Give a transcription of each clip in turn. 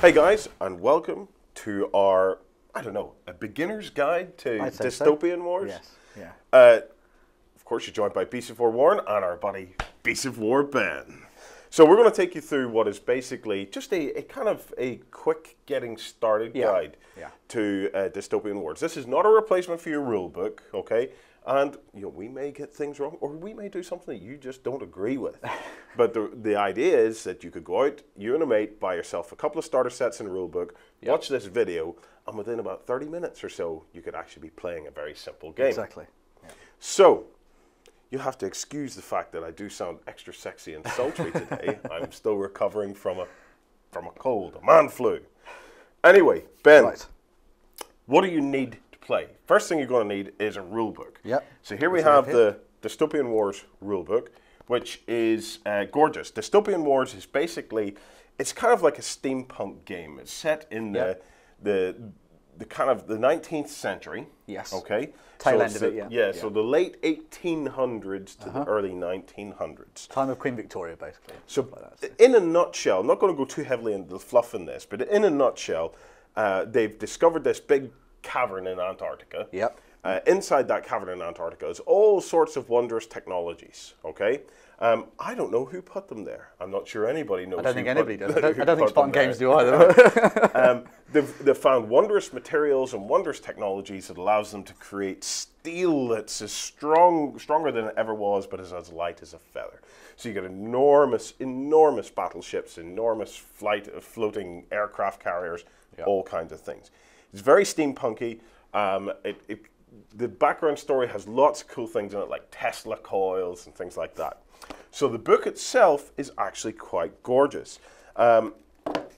Hey guys, and welcome to our, I don't know, a beginner's guide to Dystopian Wars. Yes, yeah. Of course, you're joined by Beast of War Warren and our buddy Beast of War Ben. So we're going to take you through what is basically just a kind of a quick getting started guide to Dystopian Wars. This is not a replacement for your rule book, okay? And you know, we may get things wrong, or we may do something that you just don't agree with. But the idea is that you could go out, you and a mate, buy yourself a couple of starter sets in a rule book, watch this video, and within about 30 minutes or so, you could actually be playing a very simple game. Exactly. Yeah. So, you'll have to excuse the fact that I do sound extra sexy and sultry today. I'm still recovering from a cold, a man flu. Anyway, Ben, what do you need play? First thing you're going to need is a rule book. Yep. So here we have the Dystopian Wars rule book, which is gorgeous. Dystopian Wars is basically, it's kind of like a steampunk game. It's set in the kind of the 19th century. Yes. Okay. Tail end of it, yeah. So the late 1800s to the early 1900s. Time of Queen Victoria, basically. So in a nutshell, I'm not going to go too heavily into the fluff in this, but in a nutshell, they've discovered this big cavern in Antarctica. Yep. Inside that cavern in Antarctica is all sorts of wondrous technologies. Okay. I don't know who put them there. I'm not sure anybody knows. I don't think anybody does. I don't think Spartan games do either. They've found wondrous materials and wondrous technologies that allows them to create steel that's as stronger than it ever was, but is as light as a feather. So you get enormous battleships, enormous floating aircraft carriers, all kinds of things. It's very steampunky. The background story has lots of cool things in it, like Tesla coils and things like that. So the book itself is actually quite gorgeous. Now,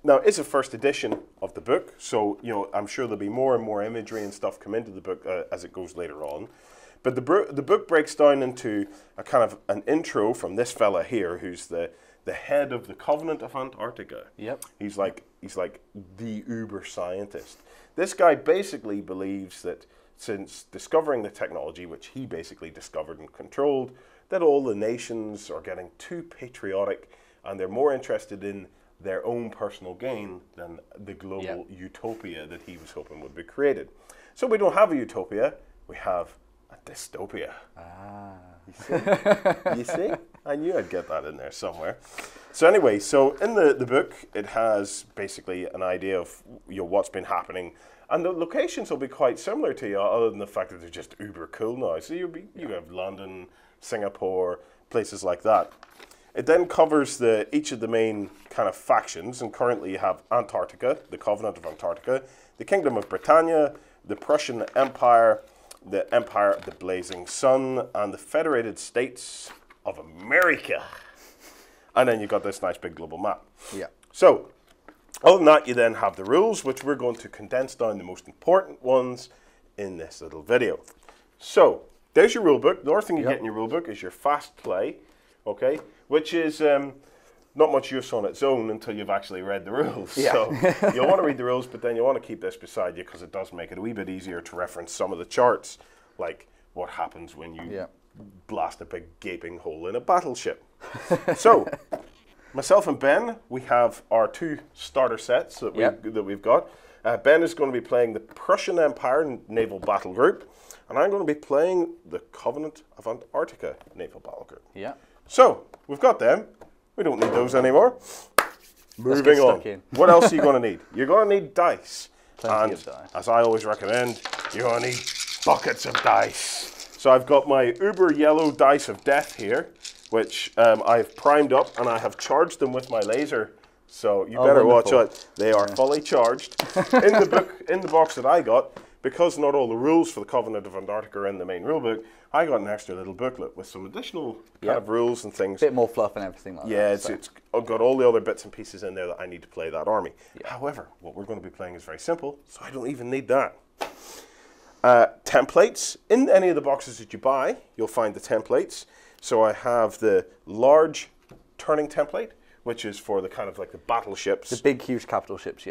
it's a first edition of the book, so you know I'm sure there'll be more and more imagery and stuff come into the book as it goes later on. But the book breaks down into a kind of an intro from this fella here, who's the head of the Covenant of Antarctica. Yep. He's like the uber scientist. This guy basically believes that since discovering the technology, which he basically discovered and controlled, that all the nations are getting too patriotic and they're more interested in their own personal gain than the global utopia that he was hoping would be created. So we don't have a utopia, we have a dystopia. Ah. You see? I knew I'd get that in there somewhere. So anyway, so in the book, it has basically an idea of what's been happening. And the locations will be quite similar to you, other than the fact that they're just uber cool now. So you have London, Singapore, places like that. It then covers each of the main kind of factions. And currently you have Antarctica, the Covenant of Antarctica, the Kingdom of Britannia, the Prussian Empire, the Empire of the Blazing Sun, and the Federated States of America. And then you've got this nice big global map. Yeah. So, other than that, you then have the rules, which we're going to condense down the most important ones in this little video. So, there's your rule book. The other thing you get in your rule book is your fast play, okay? Which is not much use on its own until you've actually read the rules. Yeah. So, you'll want to read the rules, but then you want to keep this beside you because it does make it a wee bit easier to reference some of the charts, like what happens when you blast a big gaping hole in a battleship. So, myself and Ben, we have our two starter sets that, we've got. Ben is going to be playing the Prussian Empire Naval Battle Group, and I'm going to be playing the Covenant of Antarctica Naval Battle Group. Yeah. So, we've got them. We don't need those anymore. Moving on. What else are you going to need? You're going to need dice. Plenty of dice. As I always recommend, you're going to need buckets of dice. So I've got my uber yellow dice of death here, which I've primed up, and I have charged them with my laser. So you better watch out. They are fully charged. In the book, in the box that I got, because not all the rules for the Covenant of Antarctica are in the main rule book, I got an extra little booklet with some additional kind of rules and things. A bit more fluff and everything like that. Yeah, it's got all the other bits and pieces in there that I need to play that army. Yeah. However, what we're going to be playing is very simple, so I don't even need that. Templates. In any of the boxes that you buy, you'll find the templates. So I have the large turning template, which is for the kind of like the battleships. The big, huge capital ships,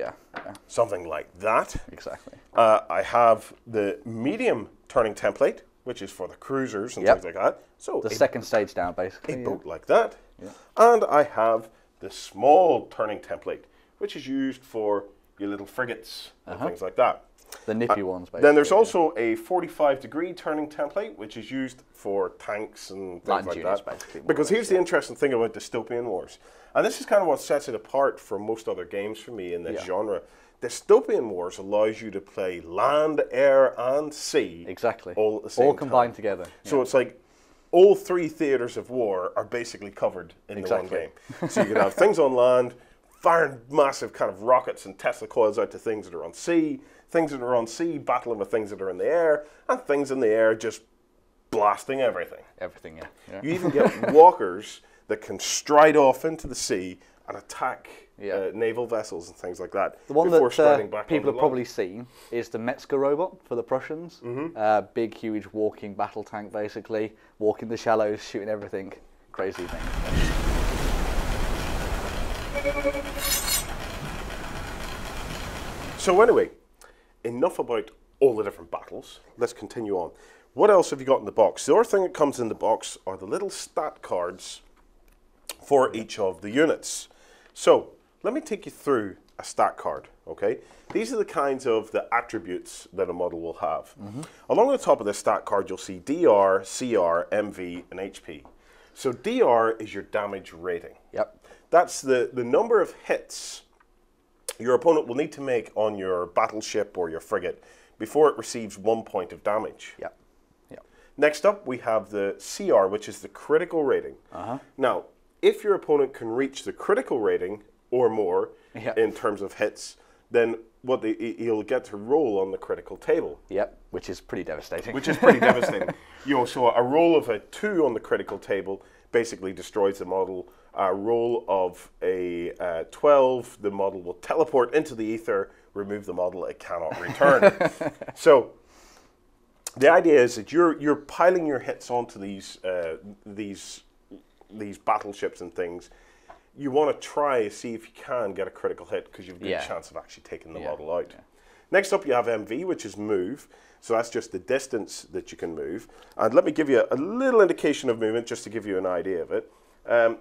something like that. Exactly. I have the medium turning template, which is for the cruisers and things like that. So the second stage down, basically. A boat like that. Yeah. And I have the small turning template, which is used for your little frigates and things like that. The nippy ones, basically. Then there's also a 45-degree turning template, which is used for tanks and things like that. Because here's the interesting thing about Dystopian Wars. And this is kind of what sets it apart from most other games for me in this genre. Dystopian Wars allows you to play land, air, and sea all at the same time. All combined together. So it's like all three theaters of war are basically covered in the one game. So you can have things on land, firing massive kind of rockets and Tesla coils out to things that are on sea, battling with things that are in the air, and things in the air just blasting everything. Everything, You even get walkers that can stride off into the sea and attack naval vessels and things like that. The one that people have probably seen is the Metzger robot for the Prussians. Big, huge walking battle tank, basically. Walking the shallows, shooting everything. Crazy thing. So anyway, enough about all the different battles. Let's continue on. What else have you got in the box? The other thing that comes in the box are the little stat cards for each of the units. So let me take you through a stat card, okay? These are the kinds of the attributes that a model will have. Along the top of this stat card, you'll see DR, CR, MV, and HP. So DR is your damage rating. That's the number of hits your opponent will need to make on your battleship or your frigate before it receives 1 point of damage. Next up, we have the CR, which is the critical rating. Now, if your opponent can reach the critical rating or more in terms of hits, then what you'll get to roll on the critical table. Which is pretty devastating. Which is pretty devastating. You know, so a roll of a 2 on the critical table basically destroys the model. A roll of a 12, the model will teleport into the ether, remove the model, it cannot return. So the idea is that you're piling your hits onto these battleships and things. You want to try to see if you can get a critical hit because you've got a chance of actually taking the model out. Next up, you have MV, which is move. So that's just the distance that you can move. And let me give you a little indication of movement just to give you an idea of it.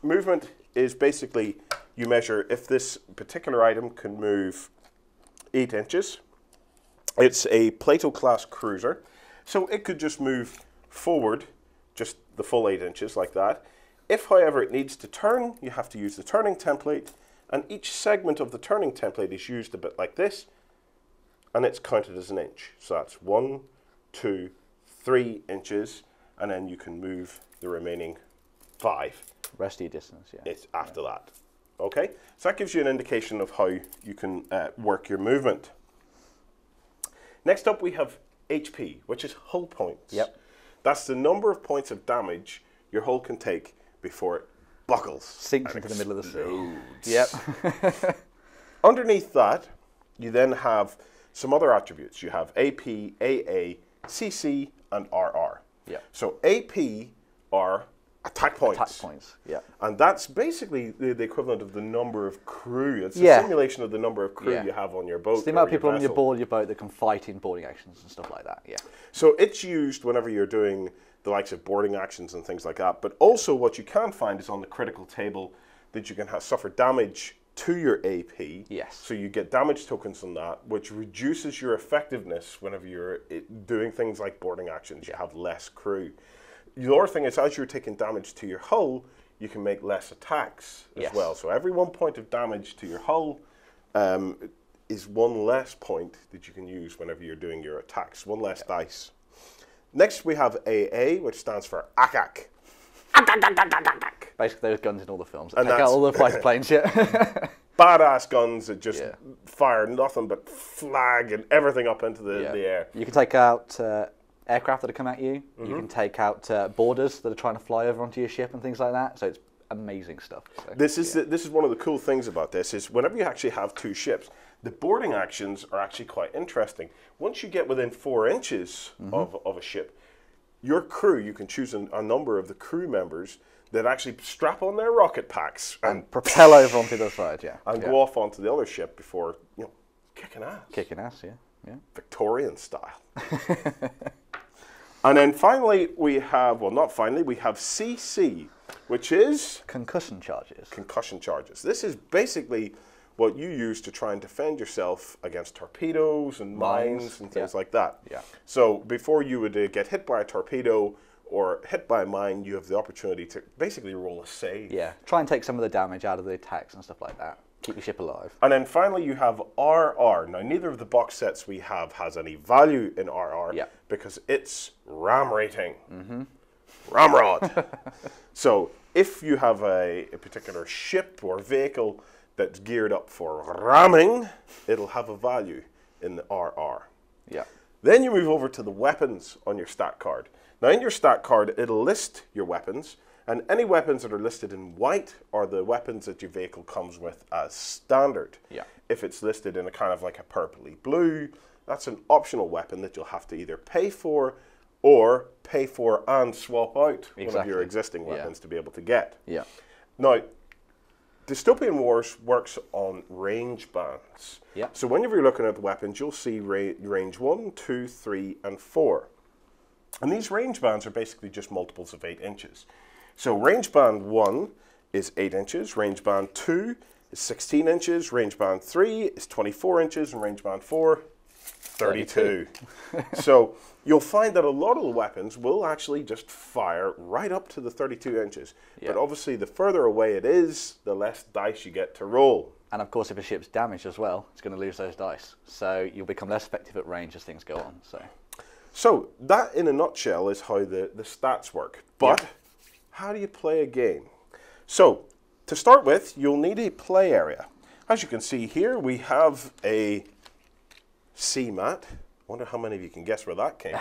Movement is basically you measure if this particular item can move 8 inches. It's a Plato class cruiser. So it could just move forward just the full 8 inches like that. If, however, it needs to turn, you have to use the turning template, and each segment of the turning template is used a bit like this, and it's counted as an inch. So that's 1, 2, 3 inches, and then you can move the remaining 5. Rest of your distance, It's after that. Okay, so that gives you an indication of how you can work your movement. Next up, we have HP, which is hull points. That's the number of points of damage your hull can take before it buckles. Sinks into the middle of the sea. Underneath that, you then have some other attributes. You have AP, AA, CC, and RR. So AP are attack points. And that's basically the equivalent of the number of crew. It's a simulation of the number of crew you have on your boat. It's the amount of people on your boat that can fight in boarding actions and stuff like that. So it's used whenever you're doing the likes of boarding actions and things like that. But also what you can find is on the critical table that you can suffer damage to your AP. So you get damage tokens on that, which reduces your effectiveness whenever you're doing things like boarding actions. You have less crew. The other thing is, as you're taking damage to your hull, you can make less attacks as well. So every 1 point of damage to your hull is 1 less point that you can use whenever you're doing your attacks. 1 less dice. Next, we have AA, which stands for ACAC. Basically, those guns in all the films. They take out all the fighter planes, Badass guns that just fire nothing but flag and everything up into the air. You can take out aircraft that are coming at you. You can take out boarders that are trying to fly over onto your ship and things like that. So it's amazing stuff. So, this is one of the cool things about this is whenever you actually have two ships, the boarding actions are actually quite interesting. Once you get within 4 inches of a ship, your crew, you can choose a number of the crew members that actually strap on their rocket packs and propel over onto the side, and go off onto the other ship before, you know, kicking ass. Victorian style. And then finally we have, well not finally, we have CC, which is? Concussion charges. Concussion charges. This is basically what you use to try and defend yourself against torpedoes and mines and things like that. Yeah. So before you would get hit by a torpedo or hit by a mine, you have the opportunity to basically roll a save. Yeah, try and take some of the damage out of the attacks and stuff like that. Keep your ship alive. And then finally you have RR. Now neither of the box sets we have has any value in RR because it's ram rating. Ramrod. So if you have a particular ship or vehicle that's geared up for ramming, it'll have a value in the RR. Yeah. Then you move over to the weapons on your stat card. Now in your stat card, it'll list your weapons, and any weapons that are listed in white are the weapons that your vehicle comes with as standard. Yeah. If it's listed in a kind of like a purpley blue, that's an optional weapon that you'll have to either pay for or pay for and swap out one of your existing weapons to be able to get. Yeah. Now, Dystopian Wars works on range bands. Yeah. So whenever you're looking at the weapons, you'll see range 1, 2, 3, and 4. And these range bands are basically just multiples of 8 inches. So range band 1 is 8 inches, range band 2 is 16 inches, range band 3 is 24 inches, and range band 4, 32. So you'll find that a lot of the weapons will actually just fire right up to the 32 inches. Yeah. But obviously the further away it is, the less dice you get to roll. And of course if a ship's damaged as well, it's going to lose those dice. So you'll become less effective at range as things go on. So that, in a nutshell, is how the stats work. But how do you play a game? So, to start with, you'll need a play area. As you can see here, we have a sea mat. I wonder how many of you can guess where that came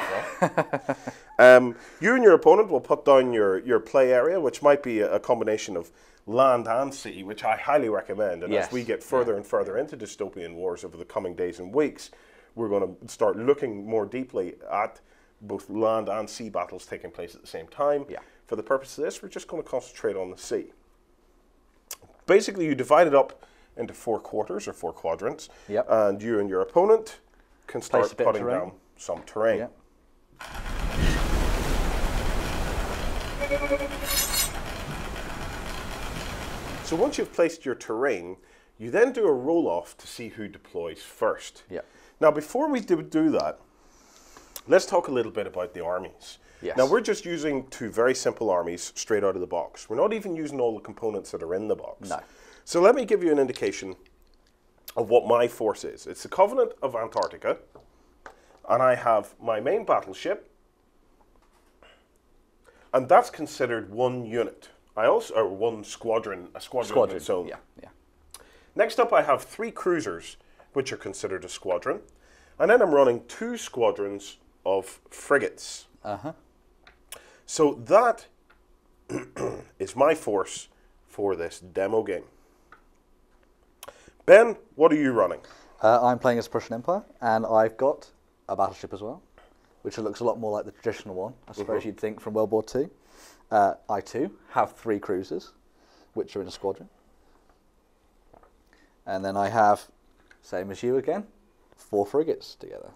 from. You and your opponent will put down your play area, which might be a combination of land and sea, which I highly recommend. And as we get further and further into Dystopian Wars over the coming days and weeks, we're going to start looking more deeply at both land and sea battles taking place at the same time. Yeah. For the purpose of this, we're just going to concentrate on the sea. Basically, you divide it up into 4 quarters or 4 quadrants, and you and your opponent can start putting down some terrain. Yep. So once you've placed your terrain, you then do a roll-off to see who deploys first. Yep. Now, before we do that, let's talk a little bit about the armies. Yes. Now, we're just using 2 very simple armies straight out of the box. We're not even using all the components that are in the box. No. So let me give you an indication of what my force is. It's the Covenant of Antarctica, and I have my main battleship, and that's considered one unit. I also, or one squadron, a squadron of its own. Yeah, yeah. Next up, I have 3 cruisers, which are considered a squadron, and then I'm running 2 squadrons of frigates. So that is my force for this demo game. Ben, what are you running? I'm playing as Prussian Empire, and I've got a battleship as well, which looks a lot more like the traditional one, I suppose you'd think, from World War II. I too have 3 cruisers, which are in a squadron. And then I have, same as you again, 4 frigates together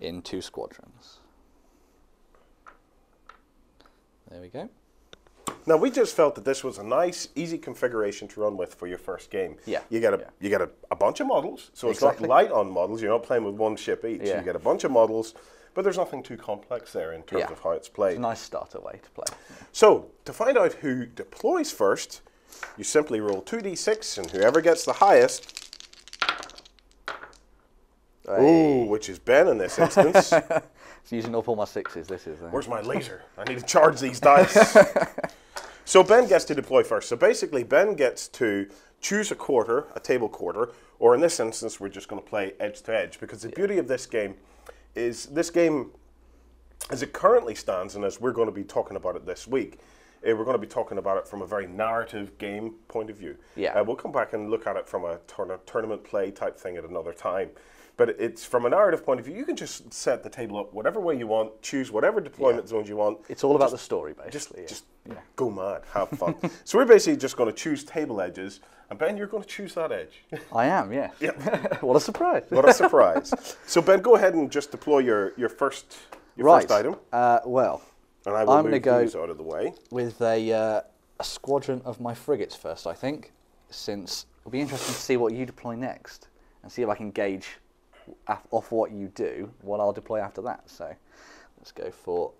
in 2 squadrons. There we go. Now, we just felt that this was a nice, easy configuration to run with for your first game. Yeah. You get a bunch of models, so it's not light on models. You're not playing with 1 ship each. Yeah. You get a bunch of models, but there's nothing too complex there in terms of how it's played. It's a nice starter way to play. So, to find out who deploys first, you simply roll 2d6, and whoever gets the highest... Ooh, which is Ben in this instance. It's using up all my 6s, this is. Where's my laser? I need to charge these dice. So Ben gets to deploy first. So basically, Ben gets to choose a quarter, a table quarter, or in this instance, we're just going to play edge to edge, because the beauty of this game, as it currently stands, and as we're going to be talking about it this week, we're going to be talking about it from a very narrative game point of view. Yeah. We'll come back and look at it from a tournament play type thing at another time. But it's from a narrative point of view, you can just set the table up whatever way you want, choose whatever deployment zones you want. It's all about the story, basically. Just go mad, have fun. So we're basically just going to choose table edges, and Ben, you're going to choose that edge. I am, yes. What a surprise. What a surprise. So Ben, go ahead and just deploy your first Your right. First item. Well, and I will I'm move these out of the way with a squadron of my frigates first. I think, since it'll be interesting to see what you deploy next and see if I can gauge off what you do what I'll deploy after that. So let's go for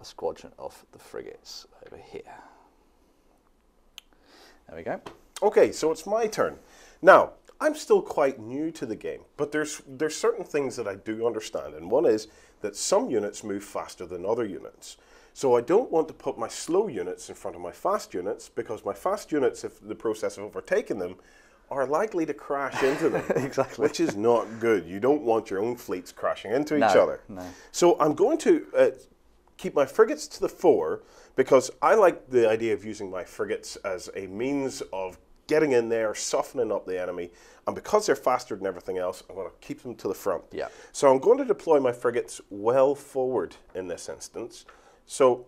a squadron of the frigates over here. There we go. Okay, so it's my turn. Now, I'm still quite new to the game, but there's certain things that I do understand, and one is that some units move faster than other units. So I don't want to put my slow units in front of my fast units, because my fast units, if the process of overtaking them, are likely to crash into them. Exactly. Which is not good. You don't want your own fleets crashing into each other. No. So I'm going to keep my frigates to the fore, because I like the idea of using my frigates as a means of getting in there, softening up the enemy, and because they're faster than everything else, I'm going to keep them to the front. Yeah. So I'm going to deploy my frigates well forward in this instance. So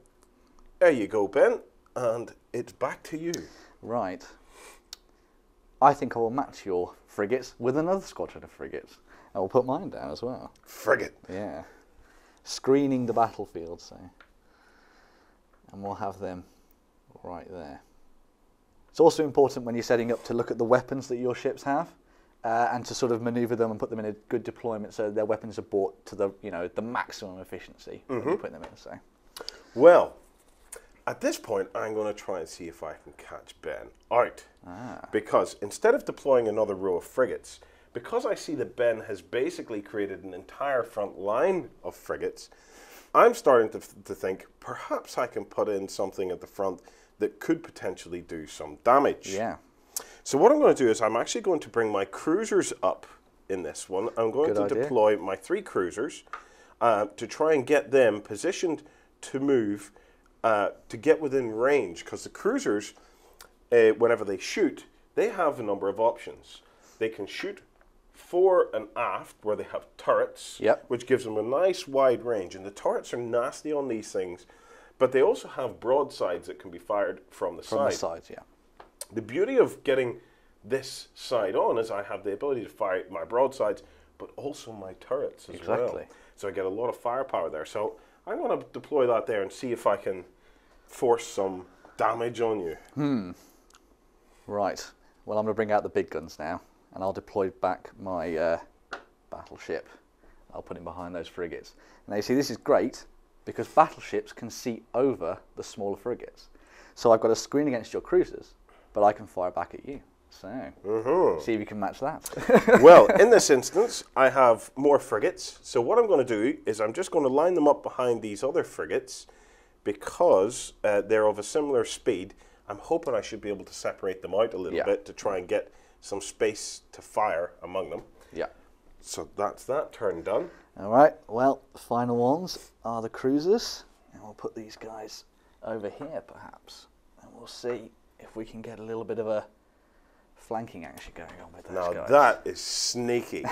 there you go, Ben, and it's back to you. Right. I think I will match your frigates with another squadron of frigates. I will put mine down as well. Frigate. Yeah. Screening the battlefield, so. And we'll have them right there. It's also important when you're setting up to look at the weapons that your ships have and to sort of maneuver them and put them in a good deployment so their weapons are brought to the, you know, the maximum efficiency when you put them in, so. Well, at this point, I'm going to try and see if I can catch Ben out. Ah. Because instead of deploying another row of frigates, because I see that Ben has basically created an entire front line of frigates, I'm starting to think perhaps I can put in something at the front that could potentially do some damage. Yeah. So what I'm going to do is I'm actually going to bring my cruisers up in this one. I'm going to deploy my three cruisers to try and get them positioned to move to get within range, because the cruisers, whenever they shoot, they have a number of options. They can shoot fore and aft, where they have turrets, which gives them a nice wide range. And the turrets are nasty on these things, but they also have broadsides that can be fired from the side. From the sides, yeah. The beauty of getting this side on is I have the ability to fire my broadsides, but also my turrets as well. Exactly. So I get a lot of firepower there. So I'm going to deploy that there and see if I can force some damage on you. Right. Well, I'm going to bring out the big guns now. And I'll deploy back my battleship. I'll put him behind those frigates. Now you see, this is great because battleships can see over the smaller frigates. So I've got a screen against your cruisers, but I can fire back at you. So see if you can match that. Well, in this instance, I have more frigates. So what I'm going to do is I'm just going to line them up behind these other frigates because they're of a similar speed. I'm hoping I should be able to separate them out a little bit to try and get some space to fire among them. Yeah. So that's that turn done. All right. Well, the final ones are the cruisers. And we'll put these guys over here, perhaps. And we'll see if we can get a little bit of a flanking action going on with those guys. Now, that is sneaky.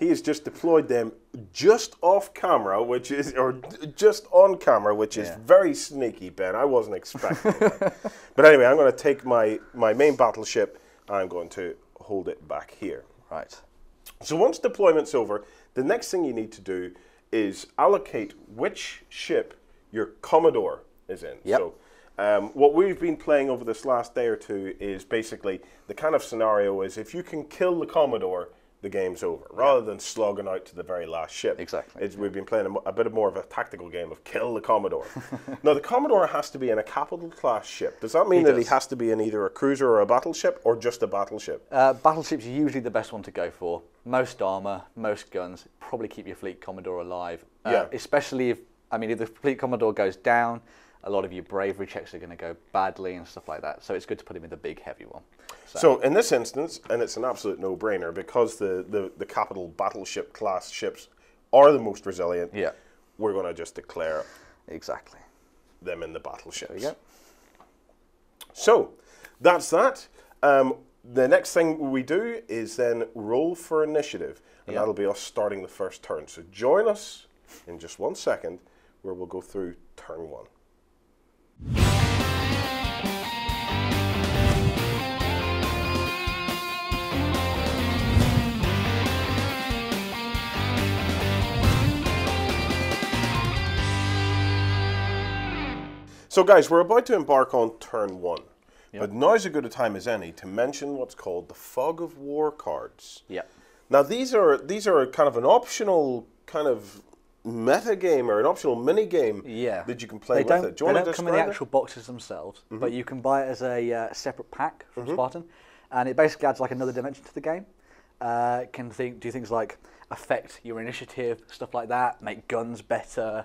He has just deployed them just off camera, which is, or just on camera, which is very sneaky, Ben. I wasn't expecting that. But anyway, I'm going to take my main battleship. I'm going to hold it back here. Right. So once deployment's over, the next thing you need to do is allocate which ship your Commodore is in. Yep. So what we've been playing over this last day or two is basically the kind of scenario is if you can kill the Commodore, the game's over, rather than slogging out to the very last ship. Exactly. We've been playing a bit more of a tactical game of kill the Commodore. Now, the Commodore has to be in a capital class ship. Does that mean that he has to be in either a cruiser or a battleship, or just a battleship? Battleship's usually the best one to go for. Most armor, most guns, probably keep your fleet Commodore alive. Especially if, I mean, if the fleet Commodore goes down, a lot of your bravery checks are going to go badly and stuff like that. So it's good to put him in the big, heavy one. So in this instance, and it's an absolute no-brainer, because the capital battleship class ships are the most resilient, we're going to just declare them in the battleships. There you go. So that's that. The next thing we do is then roll for initiative, and that'll be us starting the first turn. So join us in just 1 second, where we'll go through turn one. So guys, we're about to embark on turn one. Yep. But now's as good a time as any to mention what's called the Fog of War cards. Yeah. Now these are kind of an optional kind of meta game or an optional mini game that you can play with it. Do you want to describe it? They don't come in the actual boxes themselves, but you can buy it as a separate pack from Spartan, and it basically adds like another dimension to the game. It can do things like affect your initiative, stuff like that, make guns better,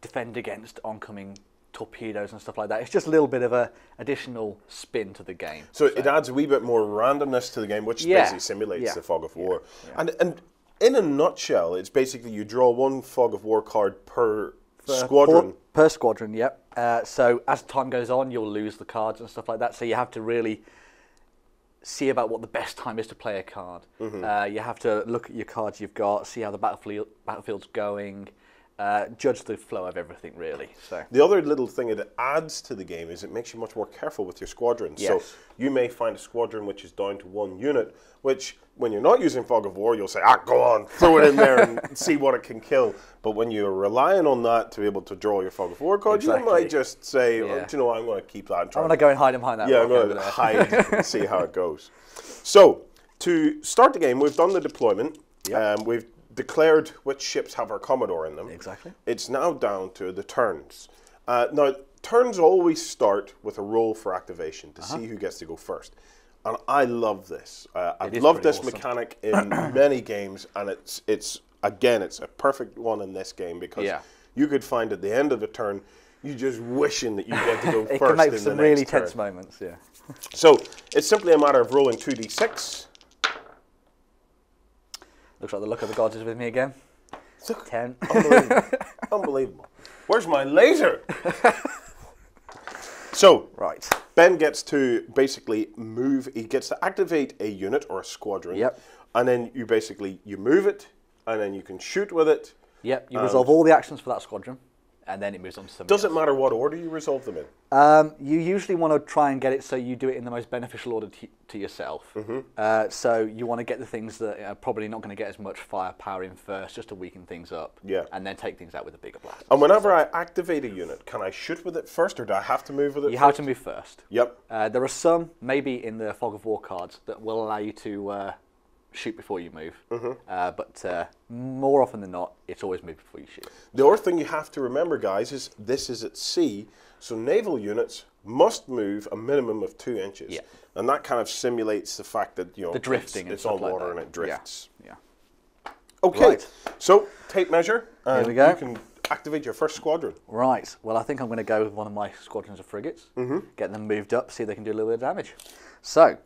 defend against oncoming torpedoes and stuff like that. It's just a little bit of a additional spin to the game. So it adds a wee bit more randomness to the game, which basically simulates the Fog of War. Yeah. And in a nutshell, it's basically you draw one Fog of War card per squadron. Per squadron, yep. So as time goes on, you'll lose the cards and stuff like that. So you have to really see about what the best time is to play a card. You have to look at your cards you've got, see how the battlefield's going, judge the flow of everything, really. So the other little thing it adds to the game is it makes you much more careful with your squadrons. Yes. So you may find a squadron which is down to one unit, which when you're not using Fog of War, you'll say, ah, go on, throw it in there and see what it can kill. But when you're relying on that to be able to draw your Fog of War card, you might just say, oh, do you know what, I'm going to keep that. I'm going to go and hide behind that. Yeah, I'm going to hide and see how it goes. So to start the game, we've done the deployment. Yep. We've declared which ships have our Commodore in them. Exactly. It's now down to the turns. Now, turns always start with a roll for activation to see who gets to go first. And I love this. I've loved this mechanic in many games, and it's a perfect one in this game because you could find at the end of a turn, you just wishing that you get to go first. It can make some really tense moments, yeah. So it's simply a matter of rolling 2d6. Looks like the luck of the gods is with me again. 10. Unbelievable. Unbelievable. Where's my laser? So, right. Ben gets to basically move. He gets to activate a unit or a squadron. Yep. And then you basically, you move it, and then you can shoot with it. Yep. You resolve all the actions for that squadron, and then it moves on to something else. Does it matter what order you resolve them in? You usually want to try and get it so you do it in the most beneficial order to yourself. So you want to get the things that are probably not going to get as much firepower in first, just to weaken things up, and then take things out with a bigger blast. And whenever I activate a unit, can I shoot with it first, or do I have to move with it first? You have to move first. Yep. There are some, maybe in the Fog of War cards, that will allow you to shoot before you move, but more often than not, it's always move before you shoot. The other thing you have to remember, guys, is this is at sea, so naval units must move a minimum of 2 inches, and that kind of simulates the fact that the drifting it's on water and it drifts. Yeah. Okay, so tape measure. Here we go. You can activate your first squadron. Right. Well, I think I'm going to go with one of my squadrons of frigates, get them moved up, see if they can do a little bit of damage. So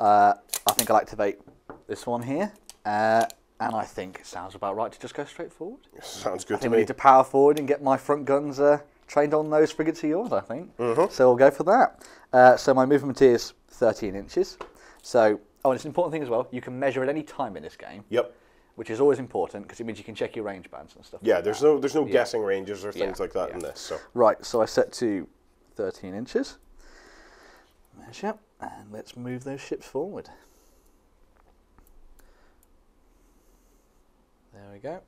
I think I'll activate this one here, and I think it sounds about right to just go straight forward. Sounds good to me. I think we need to power forward and get my front guns trained on those frigates of yours, I think. So we'll go for that. So my movement is 13 inches. So, oh, and it's an important thing as well, you can measure at any time in this game. Yep. Which is always important because it means you can check your range bands and stuff. Yeah, like there's no guessing ranges or things like that in this. So. Right, so I set to 13 inches. Measure, and let's move those ships forward. There we go.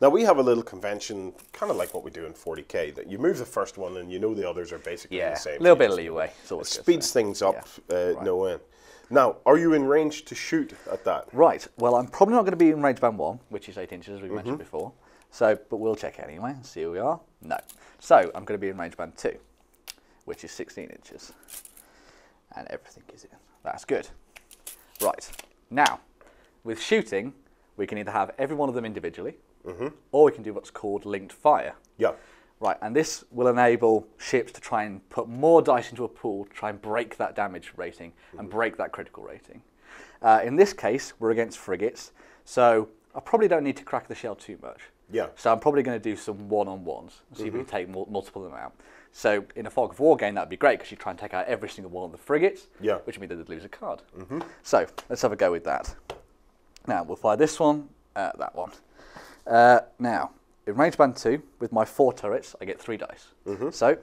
Now we have a little convention, kind of like what we do in 40K, that you move the first one and you know the others are basically the same. Yeah, a little bit of leeway. It speeds things up no end. Now, are you in range to shoot at that? Right. Well, I'm probably not going to be in range band 1, which is 8 inches, as we mentioned before. So, but we'll check anyway and see where we are. No. So, I'm going to be in range band 2, which is 16 inches. And everything is in. That's good. Right. Now, with shooting, we can either have every one of them individually, or we can do what's called linked fire. Yeah. Right, and this will enable ships to try and put more dice into a pool, try and break that damage rating and break that critical rating. In this case, we're against frigates, so I probably don't need to crack the shell too much. Yeah. So I'm probably going to do some one-on-ones and see if we can take multiple of them out. So in a Fog of War game, that would be great because you try and take out every single one of the frigates, which means they'd lose a card. So let's have a go with that. Now, we'll fire this one, that one. Now, in range band 2, with my 4 turrets, I get 3 dice. So,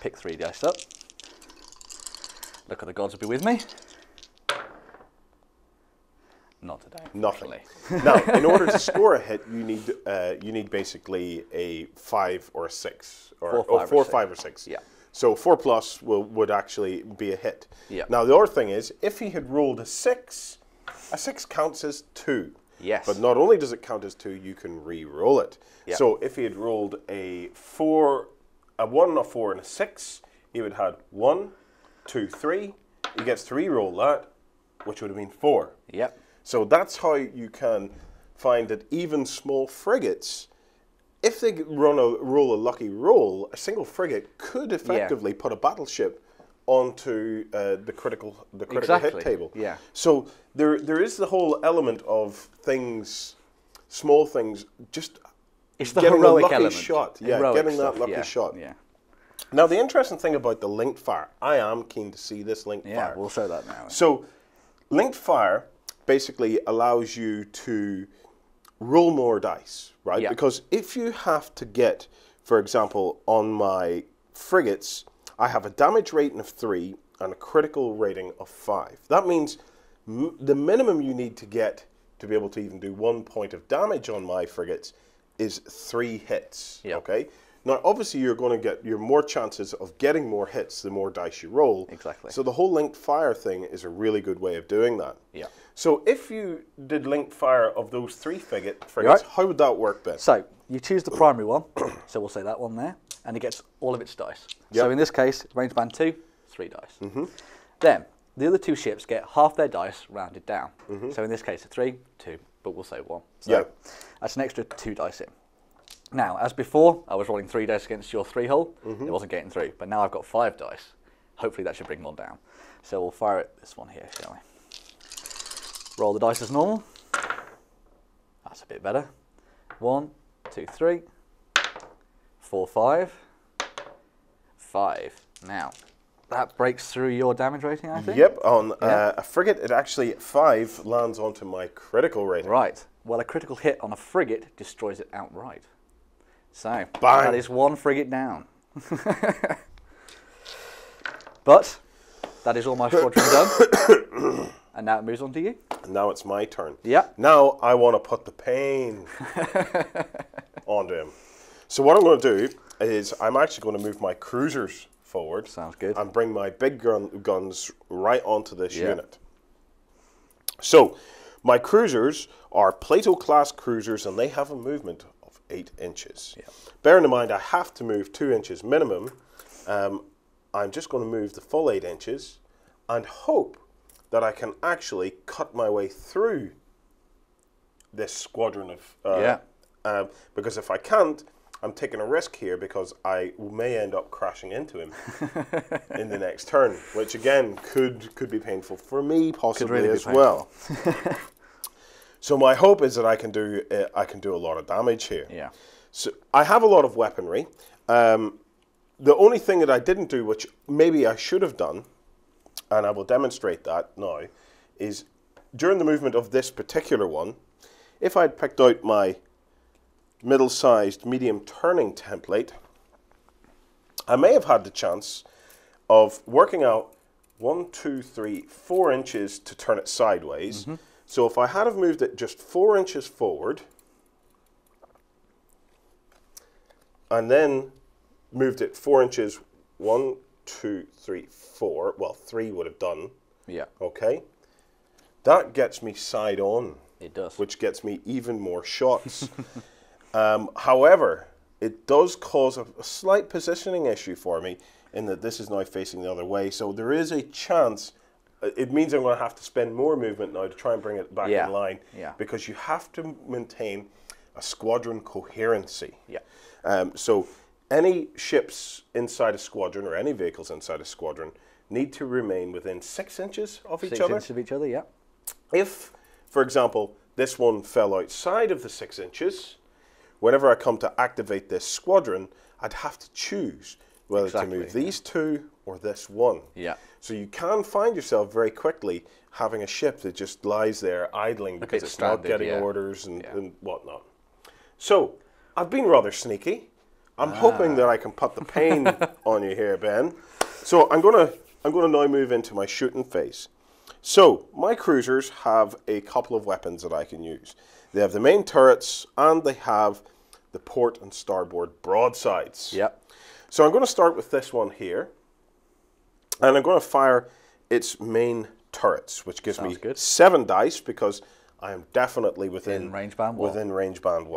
pick 3 dice up. Look at the gods will be with me. Not today. Nothing. Now, in order to score a hit, you need basically a 5 or a 6, or 4, 5, or 6. Yeah. So 4+ would actually be a hit. Yeah. Now the other thing is, if he had rolled a 6 counts as 2. Yes. But not only does it count as 2, you can re-roll it. Yep. So if he had rolled a 4, a 1, a 4, and a 6, he would have had 1, 2, 3. He gets to re-roll that, which would have been 4. Yep. So that's how you can find that even small frigates, if they roll a lucky roll, a single frigate could effectively put a battleship onto the critical hit table. Yeah. So there is the whole element of things, small things, just it's the heroic lucky element. Shot. Yeah, heroic getting stuff, that lucky shot. Yeah. Now the interesting thing about the linked fire, I am keen to see this linked fire. Yeah, we'll show that now. So linked fire basically allows you to roll more dice, right? Yeah. Because if you have to get, for example, on my frigates, I have a damage rating of 3 and a critical rating of 5. That means the minimum you need to get to be able to even do 1 point of damage on my frigates is 3 hits, okay? Now, obviously, you're going to get your more chances of getting more hits the more dice you roll. Exactly. So the whole linked fire thing is a really good way of doing that. Yeah. So if you did linked fire of those 3 frigates, how would that work then? So you choose the primary one. So we'll say that one there. And it gets all of its dice. Yep. So in this case, range band 2, 3 dice. Mm-hmm. Then the other 2 ships get half their dice rounded down. Mm-hmm. So in this case, 3, 2, but we'll say 1. So that's an extra 2 dice in. Now, as before, I was rolling 3 dice against your 3 hull. Mm-hmm. It wasn't getting through, but now I've got 5 dice. Hopefully that should bring one down. So we'll fire at this one here, shall we? Roll the dice as normal. That's a bit better. 1, 2, 3, 4, 5, 5. Now, that breaks through your damage rating, I think? Yep, on a frigate, it actually, 5 lands onto my critical rating. Right. Well, a critical hit on a frigate destroys it outright. So, bang. That is 1 frigate down. But, that is all my squadron done. And now it moves on to you. Now it's my turn. Yeah. Now I want to put the pain onto him. So what I'm going to do is I'm actually going to move my cruisers forward. Sounds good. And bring my big guns right onto this unit. So, my cruisers are Plato-class cruisers, and they have a movement 8 inches. Yeah. Bearing in mind, I have to move 2 inches minimum. I'm just going to move the full 8 inches and hope that I can actually cut my way through this squadron of... because if I can't, I'm taking a risk here because I may end up crashing into him in the next turn, which again could be painful for me, possibly really as well. So my hope is that I can do a lot of damage here. Yeah. So I have a lot of weaponry. The only thing that I didn't do, which maybe I should have done, and I will demonstrate that now, is during the movement of this particular one, if I'd picked out my middle-sized medium turning template, I may have had the chance of working out 1, 2, 3, 4 inches to turn it sideways. Mm-hmm. So if I had have moved it just 4 inches forward and then moved it 4 inches, 1, 2, 3, 4, well, 3 would have done. Yeah. Okay. That gets me side on. It does. Which gets me even more shots. However, it does cause a slight positioning issue for me in that this is now facing the other way. So there is a chance. It means I'm going to have to spend more movement now to try and bring it back in line, because you have to maintain a squadron coherency. Yeah. So any ships inside a squadron or any vehicles inside a squadron need to remain within 6 inches of each other. 6 inches of each other, yeah. If, for example, this one fell outside of the 6 inches, whenever I come to activate this squadron, I'd have to choose whether to move these 2 or this 1. Yeah. So you can find yourself very quickly having a ship that just lies there idling because it's not getting orders and whatnot. So I've been rather sneaky. I'm hoping that I can put the pain on you here, Ben. So I'm gonna now move into my shooting phase. So my cruisers have a couple of weapons that I can use. They have the main turrets and they have the port and starboard broadsides. Yep. So I'm going to start with this one here, and I'm going to fire its main turrets, which gives me 7 dice because I am definitely within range band one.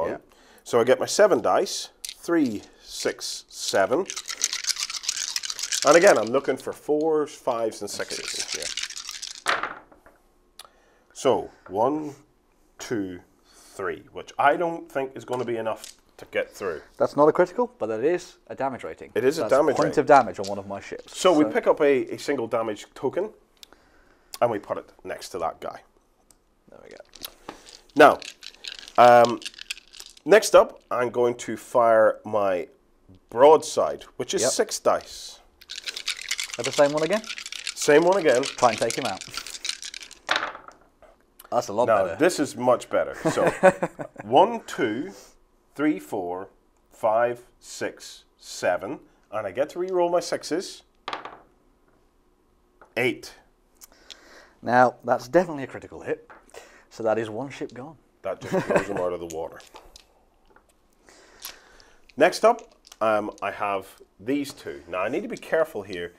Yep. So I get my 7 dice, 3, 6, 7. And again, I'm looking for 4s, 5s, and 6s. Yeah. So 1, 2, 3, which I don't think is going to be enough to get through. That's not a critical, but it is a damage rating. It is a damage point of damage on one of my ships. So we pick up a single damage token, and we put it next to that guy. There we go. Now, next up, I'm going to fire my broadside, which is 6 dice. At the same one again? Same one again. Try and take him out. That's a lot better. Now, this is much better. So, 1, 2, 3, 4, 5, 6, 7. And I get to re-roll my 6s. 8. Now, that's definitely a critical hit. So that is 1 ship gone. That just blows them out of the water. Next up, I have these two. Now, I need to be careful here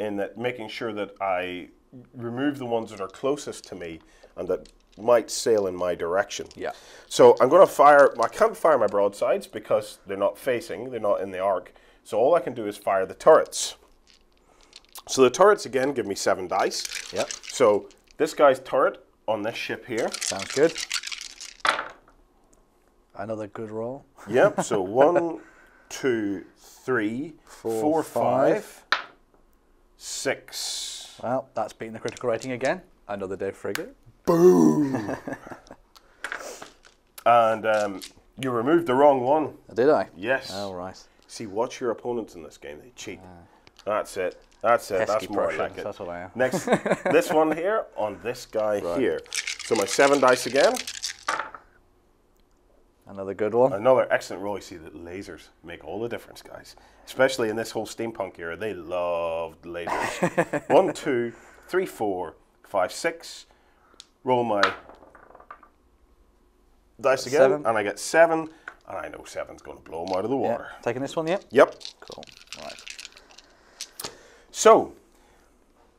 in that making sure that I remove the ones that are closest to me and that might sail in my direction. Yeah. So I'm going to fire, I can't fire my broadsides because they're not facing, they're not in the arc. So all I can do is fire the turrets. So the turrets again give me 7 dice. Yeah. So this guy's turret on this ship here. Sounds good. Another good roll. Yep. So 1, 2, 3, 4, 5, 6. Well, that's beating the critical rating again. Another day frigate. Boom! And you removed the wrong one. Did I? Yes. Oh, right. See, watch your opponents in this game. They cheat. That's it. That's it. That's more like it. That's what I am. Next, this one here on this guy here. So my 7 dice again. Another good one. Another excellent roll. You see that lasers make all the difference, guys. Especially in this whole steampunk era. They loved lasers. 1, 2, 3, 4, 5, 6. Roll my dice again, 7. And I get 7, and I know 7's going to blow them out of the water. Yeah. Taking this one, yeah? Yep. Cool. All right. So,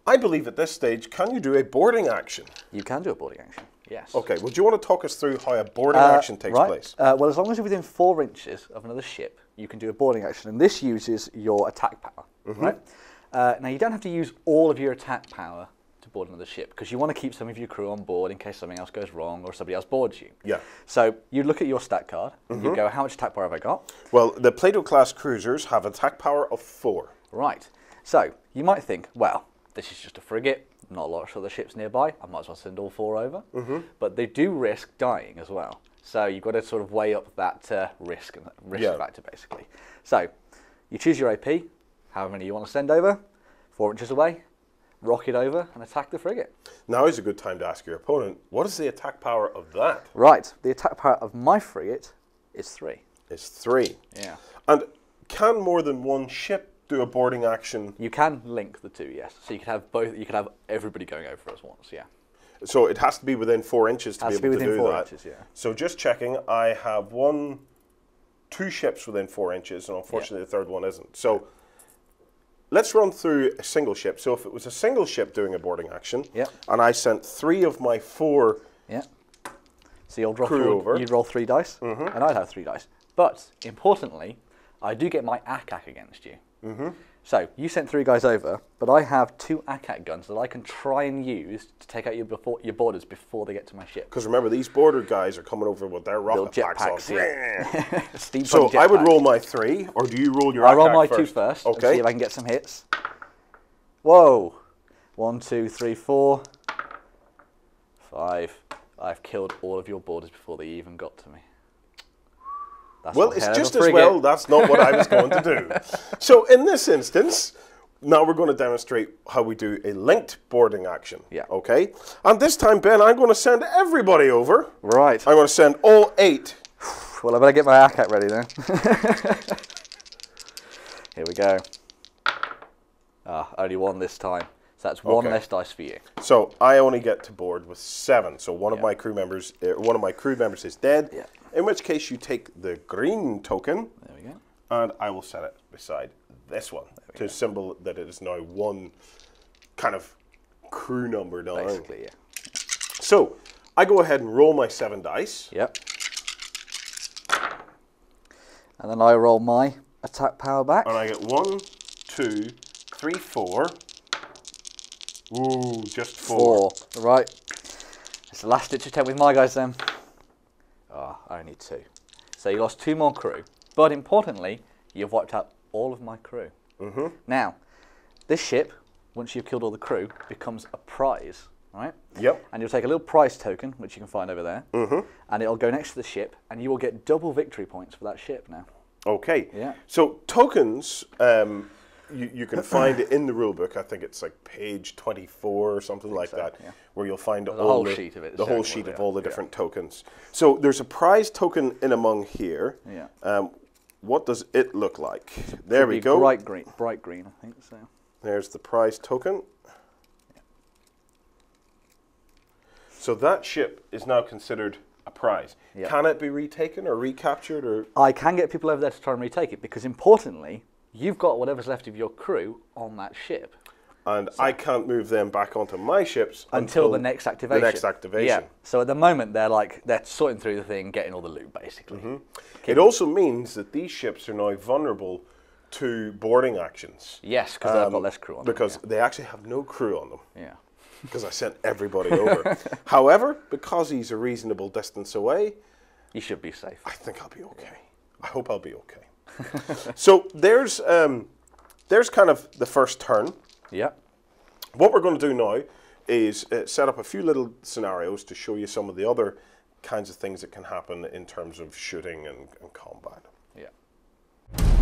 I believe at this stage, can you do a boarding action? You can do a boarding action, yes. Okay, well, do you want to talk us through how a boarding action takes place? Well, as long as you're within 4 inches of another ship, you can do a boarding action, and this uses your attack power, right? Now, you don't have to use all of your attack power to board another ship, because you want to keep some of your crew on board in case something else goes wrong or somebody else boards you. Yeah. So you look at your stat card, you go, how much attack power have I got? Well, the Plato class cruisers have attack power of 4. Right. So you might think, well, this is just a frigate, not a lot of other ships nearby, I might as well send all 4 over. But they do risk dying as well. So you've got to sort of weigh up that risk factor, basically. So you choose your AP, however many you want to send over, 4 inches away, rocket over and attack the frigate. Now is a good time to ask your opponent, what is the attack power of that? Right, the attack power of my frigate is 3. It's 3. Yeah. And can more than one ship do a boarding action? You can link the two, yes. So you could have both, you could have everybody going over at once, yeah. So it has to be within 4 inches to be able to do that. Has to be within 4 inches, yeah. So just checking, I have 2 ships within 4 inches, and unfortunately the third one isn't. So let's run through a single ship. So if it was a single ship doing a boarding action, and I sent 3 of my 4 so you'll crew over. You'd roll 3 dice, and I'd have 3 dice. But importantly, I do get my ACAC against you. So you sent 3 guys over, but I have 2 ACAC guns that I can try and use to take out your boarders before they get to my ship. Because remember, these border guys are coming over with their rocket packs on. So I would roll my 3, or do you roll your ACAC first? I roll my 2 first, and see if I can get some hits. Whoa. 1, 2, 3, 4, 5. I've killed all of your boarders before they even got to me. That's well, it's just as well, that's not what I was going to do. So in this instance, now we're going to demonstrate how we do a linked boarding action. Yeah. Okay? And this time, Ben, I'm going to send everybody over. Right. I'm going to send all 8. Well, I better get my ACAT ready then. Here we go. Ah, only 1 this time. So that's one less dice for you. So I only get to board with 7. So one of my crew members is dead. Yeah. In which case you take the green token. There we go. And I will set it beside this one to symbol that it is now one kind of crew number down. Basically, yeah. So I go ahead and roll my 7 dice. Yep. And then I roll my attack power back. And I get 1, 2, 3, 4. Ooh, just 4. 4, right. It's the last ditch attempt with my guys then. Ah, oh, I only need 2. So you lost 2 more crew. But importantly, you've wiped out all of my crew. Mm-hmm. Now, this ship, once you've killed all the crew, becomes a prize, right? Yep. And you'll take a little prize token, which you can find over there, and it'll go next to the ship, and you will get double victory points for that ship now. Okay. Yeah. So tokens, you can find it in the rulebook. I think it's like page 24 or something like that, yeah, where you'll find all the whole sheet of it. The whole sheet of all the different tokens. So there's a prize token in among here. Yeah. What does it look like? There we go. Bright green, I think so. There's the prize token. Yeah. So that ship is now considered a prize. Yep. Can it be retaken or recaptured? Or I can get people over there to try and retake it, because importantly, you've got whatever's left of your crew on that ship. And so I can't move them back onto my ships until the next activation. The next activation. Yeah. So at the moment, they're sorting through the thing, getting all the loot, basically. It also means that these ships are now vulnerable to boarding actions. Yes, because they've got less crew on them. Because they actually have no crew on them. Yeah. Because I sent everybody over. However, because he's a reasonable distance away, you should be safe. I think I'll be okay. I hope I'll be okay. So there's kind of the first turn. Yeah. What we're going to do now is set up a few little scenarios to show you some of the other kinds of things that can happen in terms of shooting and combat. Yeah.